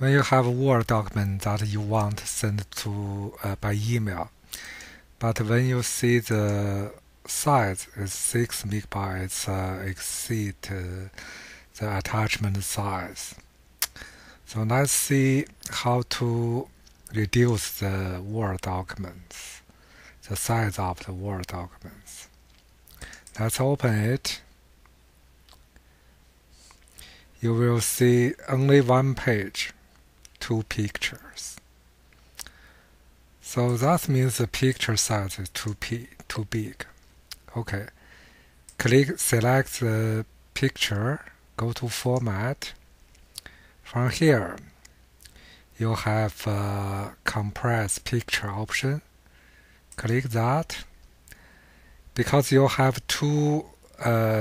When you have a Word document that you want sent to by email, but when you see the size is 6 MB exceed the attachment size. So let's see how to reduce the Word documents, the size of the Word documents. Let's open it. You will see only one page, 2 pictures. So that means the picture size is too big. Okay, select the picture, go to Format. From here, you have a compress picture option. Click that. Because you have two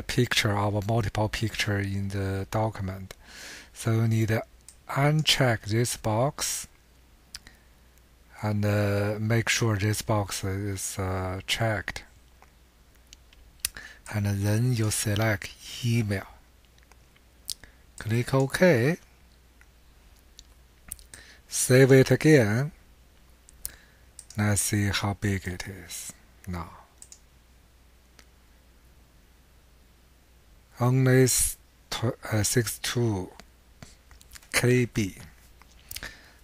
picture or multiple picture in the document, so you need to uncheck this box and make sure this box is checked, and then you select email. Click OK. Save it again. Let's see how big it is now. Only 62 KB.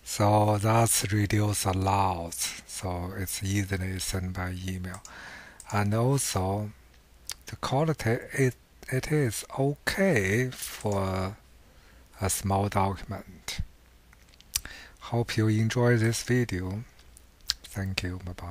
So that's reduced a lot. So it's easily sent by email. And also, the quality, it is okay for a small document. Hope you enjoy this video. Thank you. Bye-bye.